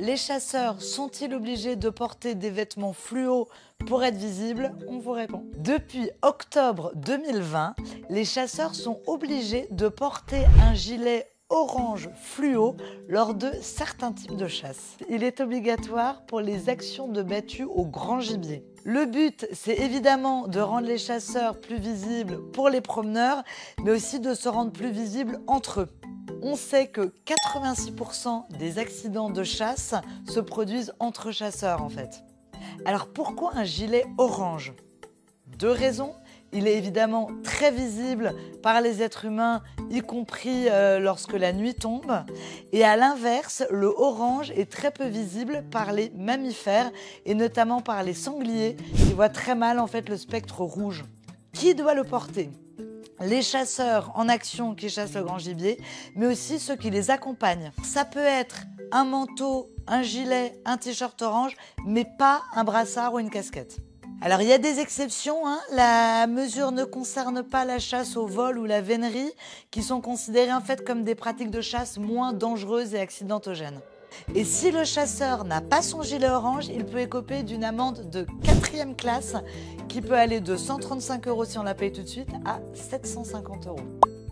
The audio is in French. Les chasseurs sont-ils obligés de porter des vêtements fluo pour être visibles? On vous répond. Depuis octobre 2020, les chasseurs sont obligés de porter un gilet orange fluo lors de certains types de chasse. Il est obligatoire pour les actions de battue au grand gibier. Le but, c'est évidemment de rendre les chasseurs plus visibles pour les promeneurs, mais aussi de se rendre plus visibles entre eux. On sait que 86% des accidents de chasse se produisent entre chasseurs en fait. Alors pourquoi un gilet orange? Deux raisons. Il est évidemment très visible par les êtres humains, y compris lorsque la nuit tombe. Et à l'inverse, le orange est très peu visible par les mammifères, et notamment par les sangliers, qui voient très mal en fait le spectre rouge. Qui doit le porter? Les chasseurs en action qui chassent le grand gibier, mais aussi ceux qui les accompagnent. Ça peut être un manteau, un gilet, un t-shirt orange, mais pas un brassard ou une casquette. Alors il y a des exceptions, hein. La mesure ne concerne pas la chasse au vol ou la vénerie, qui sont considérées en fait comme des pratiques de chasse moins dangereuses et accidentogènes. Et si le chasseur n'a pas son gilet orange, il peut écoper d'une amende de 4e classe qui peut aller de 135 € si on la paye tout de suite à 750 €.